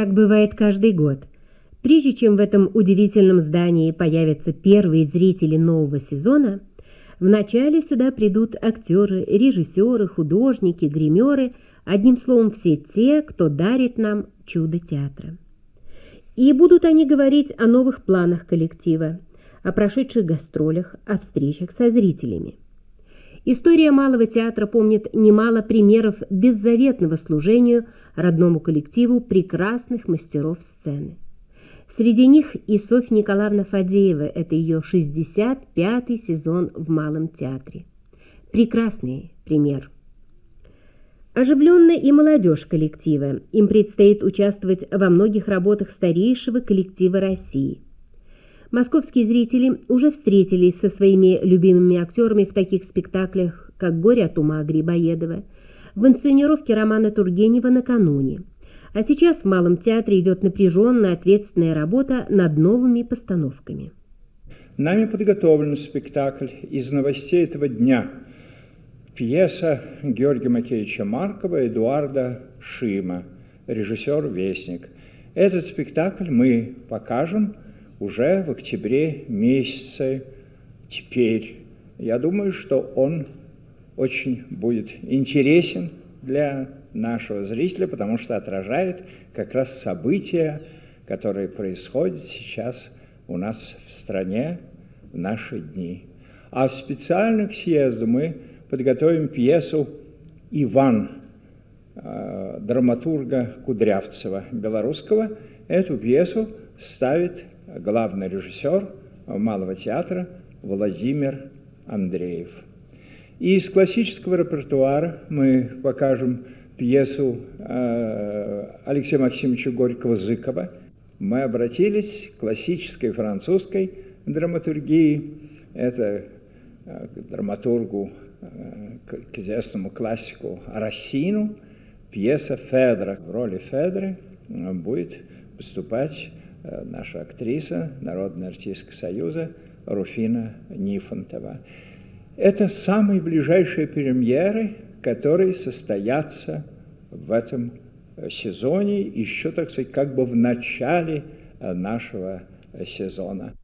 как бывает каждый год. Прежде чем в этом удивительном здании появятся первые зрители нового сезона, вначале сюда придут актеры, режиссеры, художники, гримеры, одним словом, все те, кто дарит нам чудо театра. И будут они говорить о новых планах коллектива, о прошедших гастролях, о встречах со зрителями. История малого театра помнит немало примеров беззаветного служению родному коллективу прекрасных мастеров сцены. Среди них и Софья Николаевна Фадеева, это ее 65-й сезон в Малом театре. Прекрасный пример. Оживленная и молодежь коллектива. Им предстоит участвовать во многих работах старейшего коллектива России. Московские зрители уже встретились со своими любимыми актерами в таких спектаклях, как «Горе от ума» Грибоедова, в инсценировке романа Тургенева «Накануне». А сейчас в Малом театре идет напряженная, ответственная работа над новыми постановками. Нами подготовлен спектакль из новостей этого дня. Пьеса Георгия Матвеевича Маркова, Эдуарда Шима, режиссер «Вестник». Этот спектакль мы покажем уже в октябре месяце теперь. Я думаю, что он очень будет интересен для нашего зрителя, потому что отражает как раз события, которые происходят сейчас у нас в стране в наши дни. А специально к съезду мы подготовим пьесу «Иван» драматурга Кудрявцева, белорусского. Эту пьесу ставит главный режиссер Малого театра Владимир Андреев. И из классического репертуара мы покажем пьесу Алексея Максимовича Горького «Зыкова». Мы обратились к классической французской драматургии. Это к драматургу, к известному классику Расину. Пьеса «Федра». В роли Федры будет выступать наша актриса, народная артистка Союза Руфина Нифонтова. Это самые ближайшие премьеры, которые состоятся в этом сезоне, еще, так сказать, как бы в начале нашего сезона.